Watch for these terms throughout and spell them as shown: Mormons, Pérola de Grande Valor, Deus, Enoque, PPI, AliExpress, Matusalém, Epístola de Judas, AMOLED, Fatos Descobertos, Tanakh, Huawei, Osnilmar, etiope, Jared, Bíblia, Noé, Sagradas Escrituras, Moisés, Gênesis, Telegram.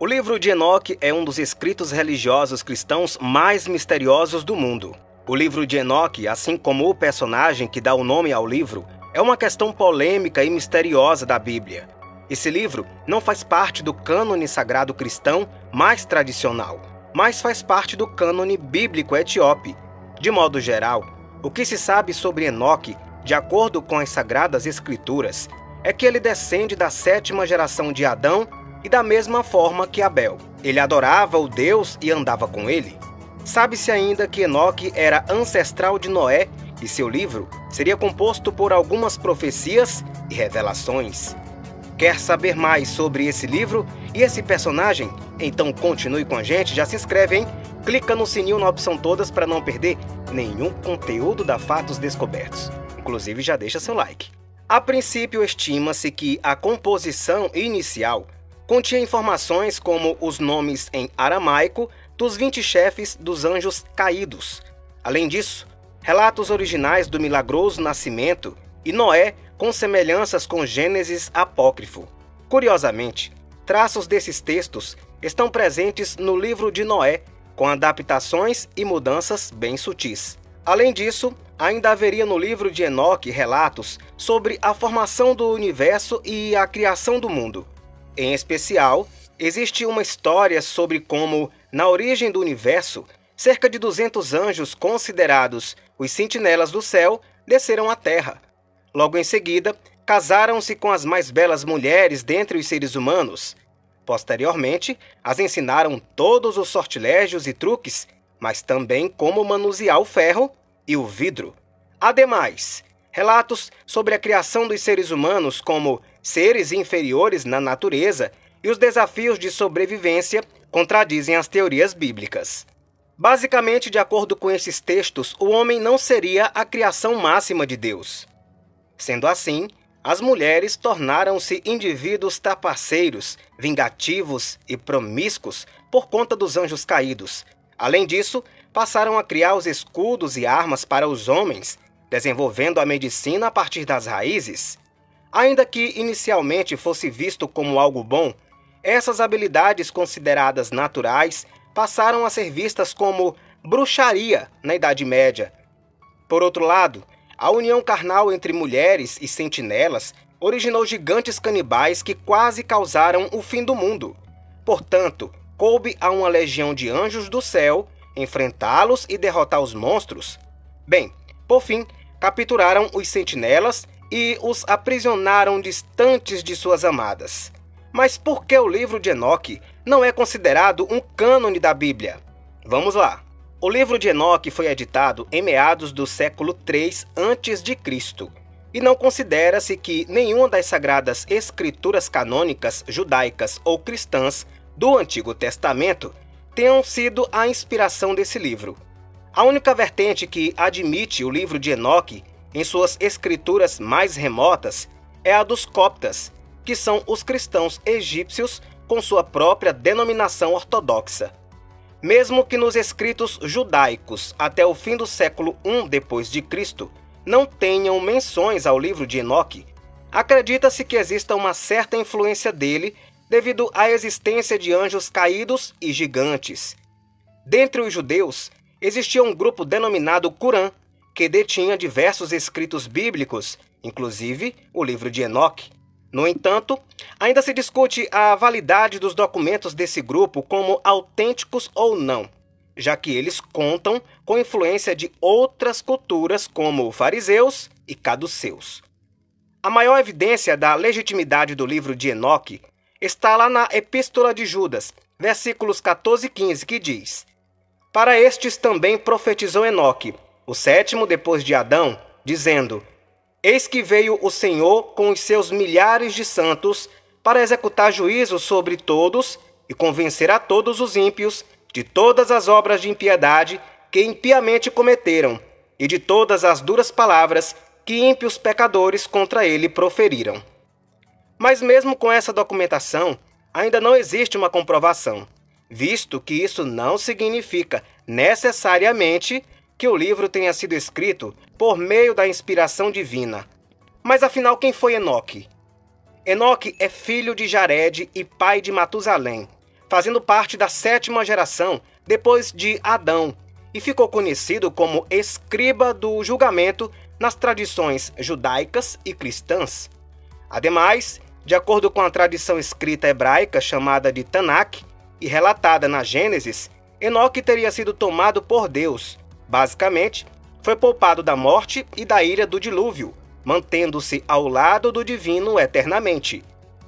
O livro de Enoque é um dos escritos religiosos cristãos mais misteriosos do mundo. O livro de Enoque, assim como o personagem que dá o nome ao livro, é uma questão polêmica e misteriosa da Bíblia. Esse livro não faz parte do cânone sagrado cristão mais tradicional, mas faz parte do cânone bíblico etíope. De modo geral, o que se sabe sobre Enoque, de acordo com as Sagradas Escrituras, é que ele descende da 7ª geração de Adão e da mesma forma que Abel. Ele adorava o Deus e andava com ele. Sabe-se ainda que Enoque era ancestral de Noé e seu livro seria composto por algumas profecias e revelações. Quer saber mais sobre esse livro e esse personagem? Então continue com a gente, já se inscreve, hein? Clica no sininho na opção todas para não perder nenhum conteúdo da Fatos Descobertos. Inclusive já deixa seu like. A princípio estima-se que a composição inicial continha informações como os nomes em aramaico dos 20 chefes dos anjos caídos. Além disso, relatos originais do milagroso nascimento e Noé com semelhanças com Gênesis apócrifo. Curiosamente, traços desses textos estão presentes no livro de Noé, com adaptações e mudanças bem sutis. Além disso, ainda haveria no livro de Enoque relatos sobre a formação do universo e a criação do mundo. Em especial, existe uma história sobre como, na origem do universo, cerca de 200 anjos considerados os sentinelas do céu desceram à Terra. Logo em seguida, casaram-se com as mais belas mulheres dentre os seres humanos. Posteriormente, as ensinaram todos os sortilégios e truques, mas também como manusear o ferro e o vidro. Ademais, relatos sobre a criação dos seres humanos como seres inferiores na natureza e os desafios de sobrevivência contradizem as teorias bíblicas. Basicamente, de acordo com esses textos, o homem não seria a criação máxima de Deus. Sendo assim, as mulheres tornaram-se indivíduos trapaceiros, vingativos e promíscuos por conta dos anjos caídos. Além disso, passaram a criar os escudos e armas para os homens, desenvolvendo a medicina a partir das raízes. Ainda que inicialmente fosse visto como algo bom, essas habilidades consideradas naturais passaram a ser vistas como bruxaria na Idade Média. Por outro lado, a união carnal entre mulheres e sentinelas originou gigantes canibais que quase causaram o fim do mundo. Portanto, coube a uma legião de anjos do céu enfrentá-los e derrotar os monstros. Bem, por fim, capturaram os sentinelas e os aprisionaram distantes de suas amadas. Mas por que o livro de Enoque não é considerado um cânone da Bíblia? Vamos lá! O livro de Enoque foi editado em meados do século 3 a.C. e não considera-se que nenhuma das sagradas escrituras canônicas judaicas ou cristãs do Antigo Testamento tenham sido a inspiração desse livro. A única vertente que admite o livro de Enoque em suas escrituras mais remotas é a dos coptas, que são os cristãos egípcios com sua própria denominação ortodoxa. Mesmo que nos escritos judaicos até o fim do século I d.C. não tenham menções ao livro de Enoque, acredita-se que exista uma certa influência dele devido à existência de anjos caídos e gigantes. Dentre os judeus, existia um grupo denominado Curã, que detinha diversos escritos bíblicos, inclusive o livro de Enoque. No entanto, ainda se discute a validade dos documentos desse grupo como autênticos ou não, já que eles contam com influência de outras culturas como fariseus e caduceus. A maior evidência da legitimidade do livro de Enoque está lá na Epístola de Judas, versículos 14 e 15, que diz: "Para estes também profetizou Enoque, o 7º depois de Adão, dizendo: Eis que veio o Senhor com os seus milhares de santos para executar juízo sobre todos e convencer a todos os ímpios de todas as obras de impiedade que impiamente cometeram e de todas as duras palavras que ímpios pecadores contra ele proferiram." Mas mesmo com essa documentação, ainda não existe uma comprovação, visto que isso não significa necessariamente que o livro tenha sido escrito por meio da inspiração divina. Mas afinal, quem foi Enoque? Enoque é filho de Jared e pai de Matusalém, fazendo parte da 7ª geração depois de Adão, e ficou conhecido como escriba do julgamento nas tradições judaicas e cristãs. Ademais, de acordo com a tradição escrita hebraica chamada de Tanakh e relatada na Gênesis, Enoque teria sido tomado por Deus. Basicamente, foi poupado da morte e da ira do dilúvio, mantendo-se ao lado do divino eternamente.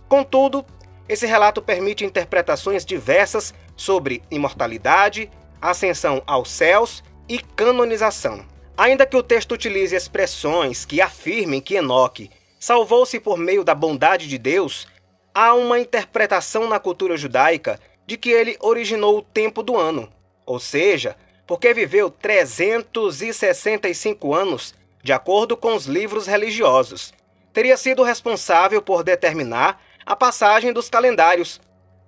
Contudo, esse relato permite interpretações diversas sobre imortalidade, ascensão aos céus e canonização. Ainda que o texto utilize expressões que afirmem que Enoque salvou-se por meio da bondade de Deus, há uma interpretação na cultura judaica de que ele originou o tempo do ano, ou seja, porque viveu 365 anos, de acordo com os livros religiosos. Teria sido responsável por determinar a passagem dos calendários.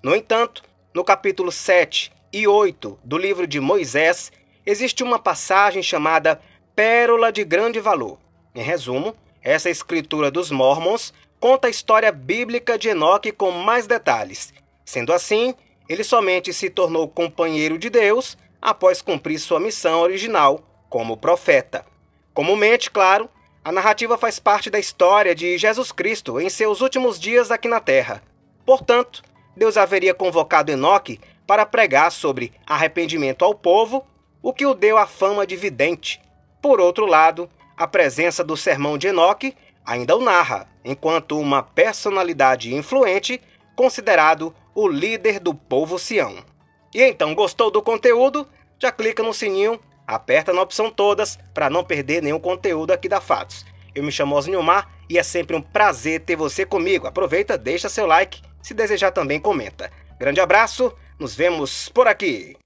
No entanto, no capítulo 7 e 8 do livro de Moisés, existe uma passagem chamada Pérola de Grande Valor. Em resumo, essa escritura dos Mormons conta a história bíblica de Enoque com mais detalhes. Sendo assim, ele somente se tornou companheiro de Deus após cumprir sua missão original como profeta. Comumente, claro, a narrativa faz parte da história de Jesus Cristo em seus últimos dias aqui na Terra. Portanto, Deus haveria convocado Enoque para pregar sobre arrependimento ao povo, o que o deu a fama de vidente. Por outro lado, a presença do sermão de Enoque ainda o narra, enquanto uma personalidade influente, considerado o líder do povo Sião. E então, gostou do conteúdo? Já clica no sininho, aperta na opção todas para não perder nenhum conteúdo aqui da Fatos. Eu me chamo Osnilmar e é sempre um prazer ter você comigo. Aproveita, deixa seu like, se desejar também comenta. Grande abraço, nos vemos por aqui!